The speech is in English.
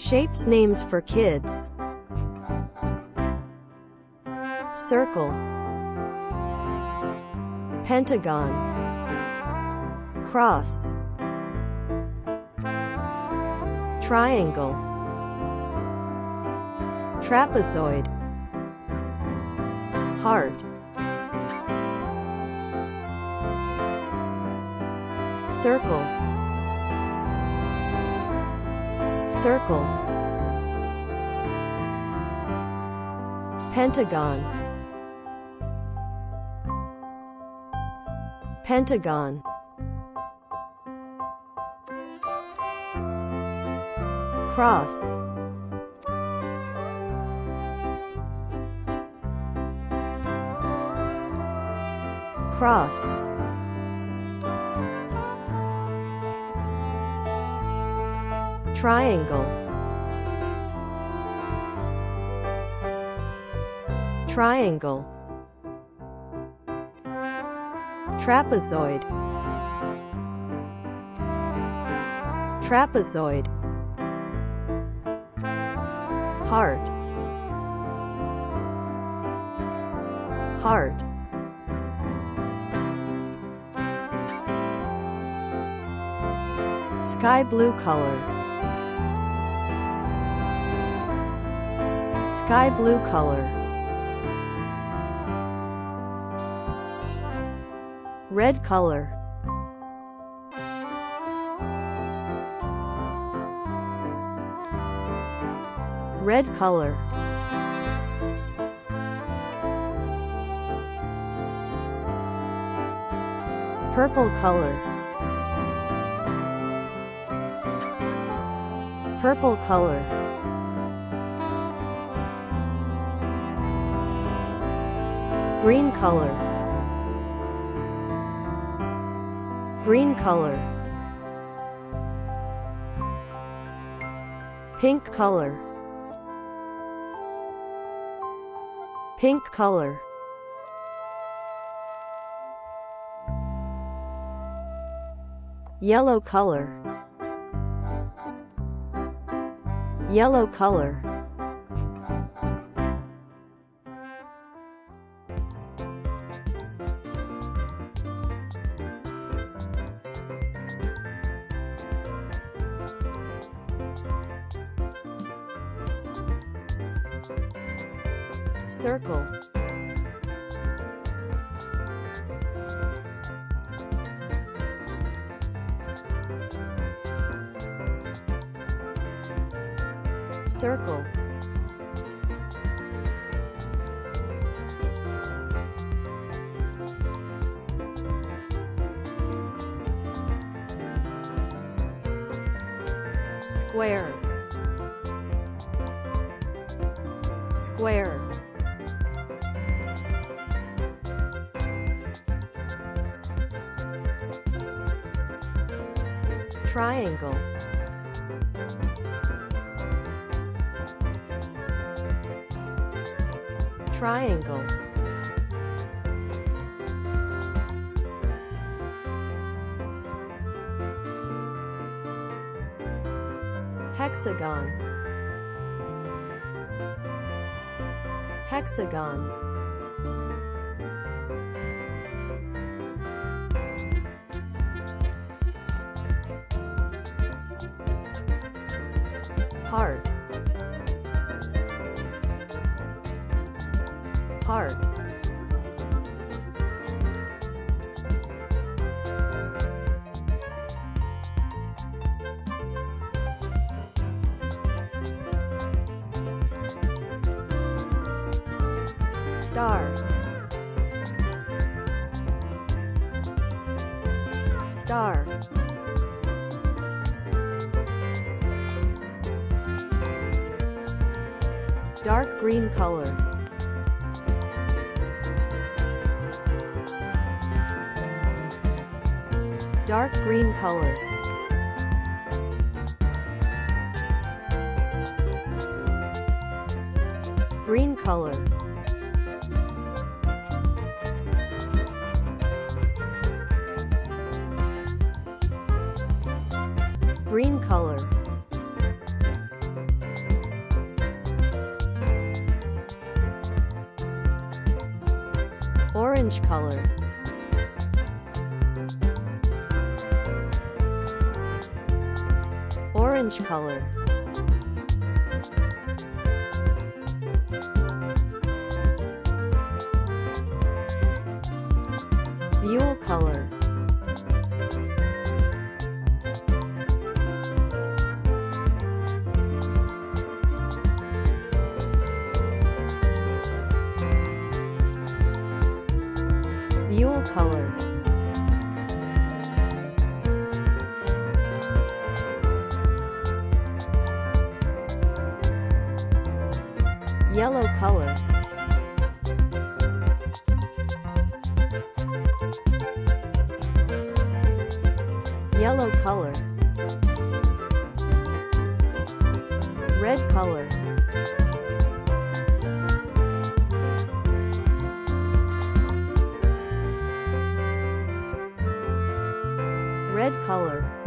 Shapes names for kids. Circle, pentagon, cross, triangle, trapezoid, heart. Circle, circle, pentagon, pentagon, cross, cross, triangle, triangle, trapezoid, trapezoid, heart, heart, sky blue color, sky blue color, red color, red color, purple color, purple color, green color, green color, pink color, pink color, yellow color, yellow color, circle, circle, square, square, triangle, triangle, hexagon, hexagon, heart, heart, star, star, dark green color, dark green color, green color, green color. orange color. Orange color. Fuel color. Fuel color. Yellow color. Yellow color. Red color. Red color.